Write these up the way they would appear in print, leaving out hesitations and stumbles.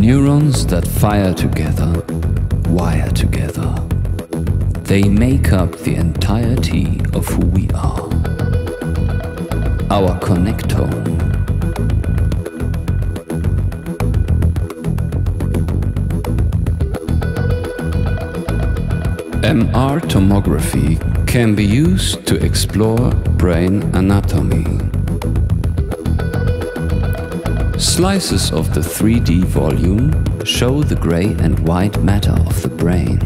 Neurons that fire together, wire together. They make up the entirety of who we are. Our connectome. MR tomography can be used to explore brain anatomy. Slices of the 3D volume show the gray and white matter of the brain.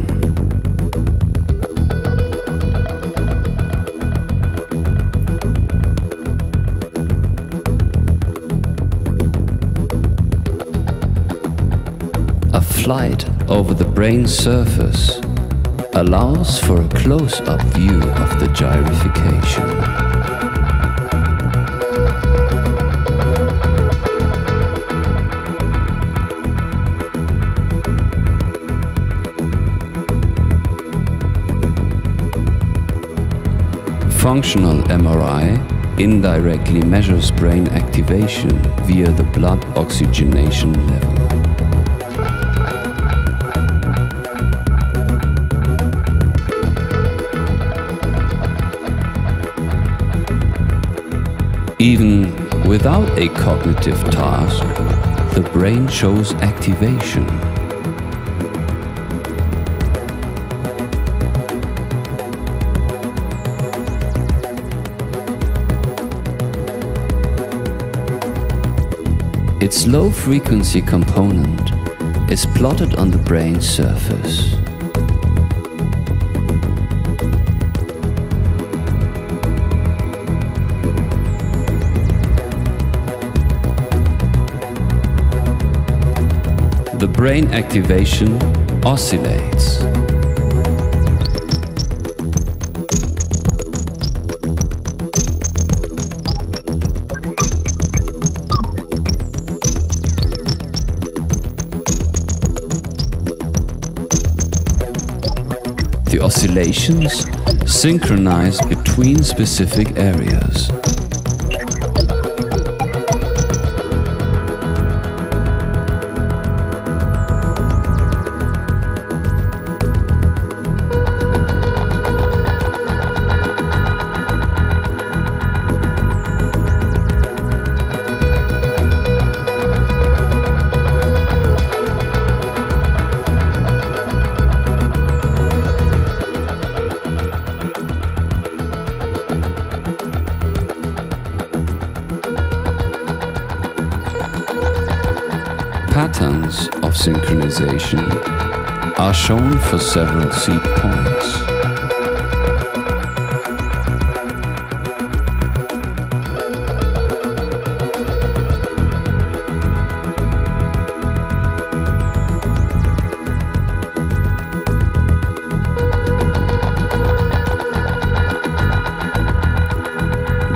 A flight over the brain surface allows for a close-up view of the gyrification. Functional MRI indirectly measures brain activation via the blood oxygenation level. Even without a cognitive task, the brain shows activation. Its low-frequency component is plotted on the brain's surface. The brain activation oscillates. The oscillations synchronize between specific areas. Patterns of synchronization are shown for several seed points.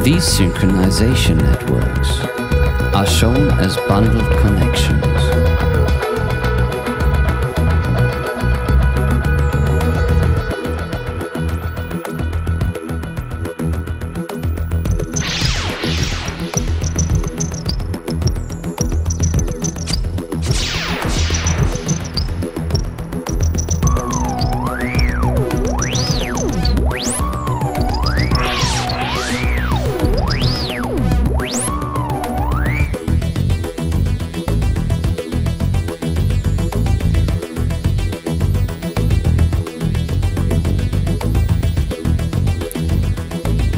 These synchronization networks are shown as bundled connections.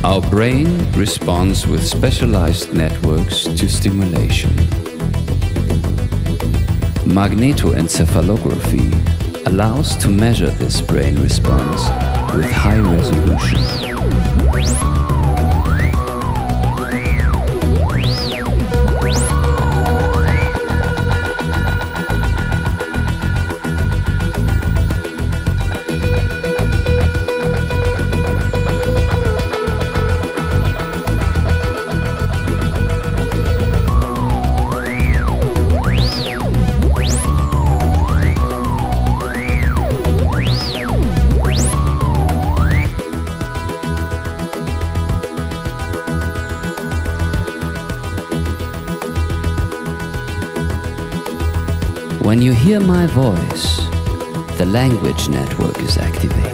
Our brain responds with specialized networks to stimulation. Magnetoencephalography allows to measure this brain response with high resolution. When you hear my voice, the language network is activated.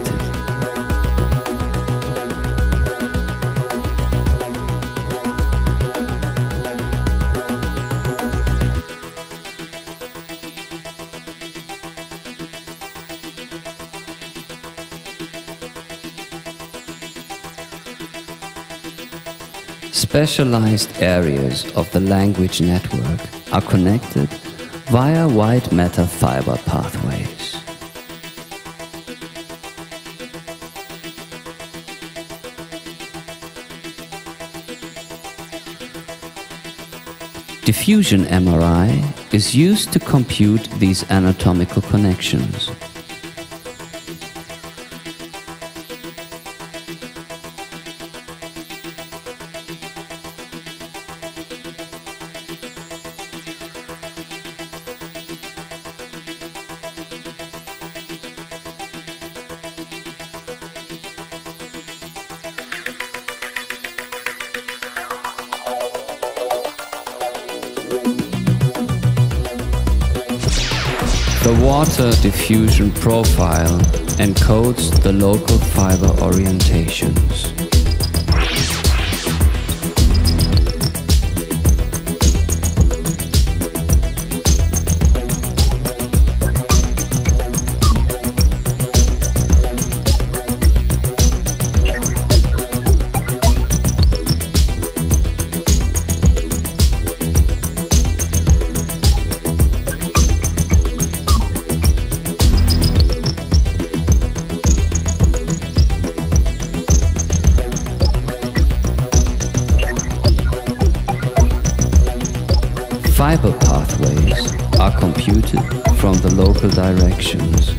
Specialized areas of the language network are connected via white matter fiber pathways. Diffusion MRI is used to compute these anatomical connections. The water diffusion profile encodes the local fiber orientations. Fiber pathways are computed from the local directions.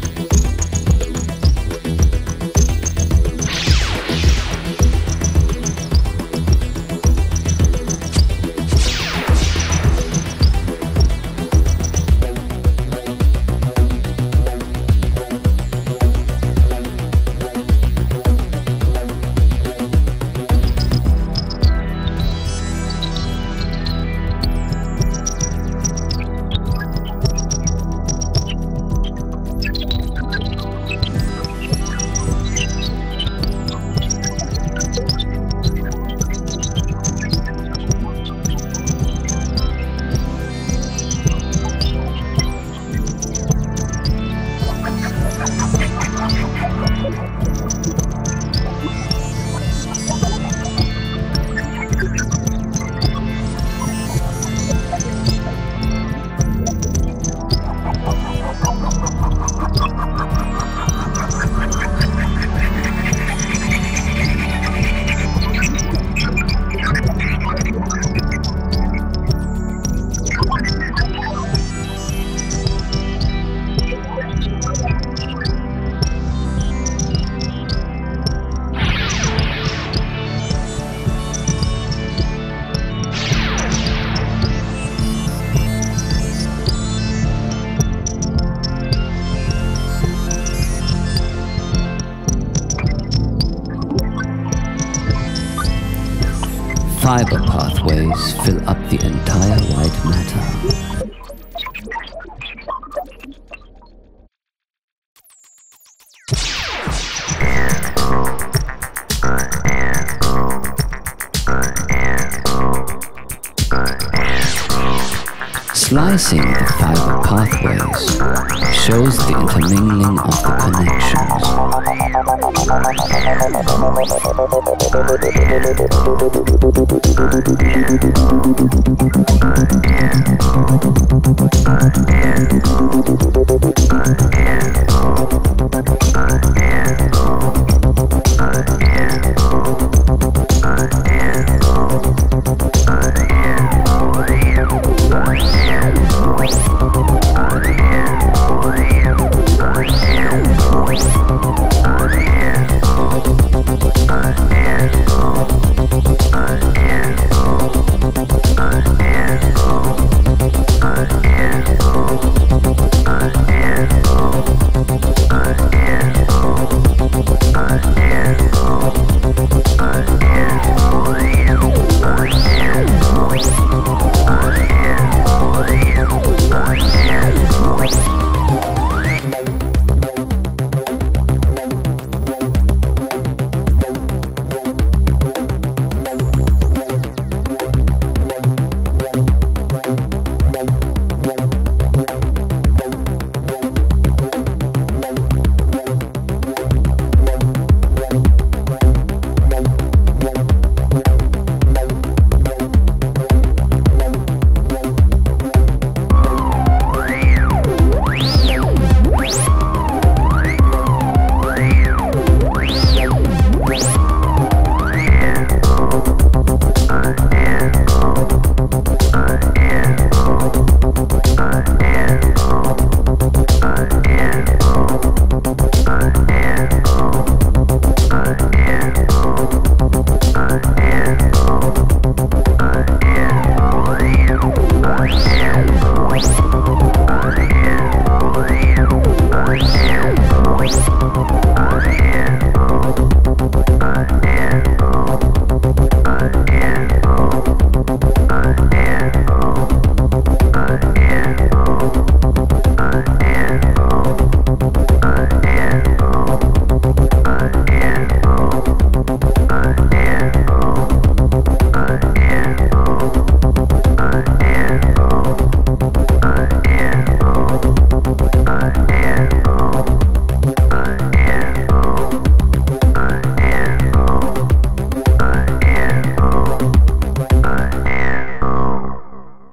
Fiber pathways fill up the entire white matter. Slicing the fiber pathways shows the intermingling of the connections.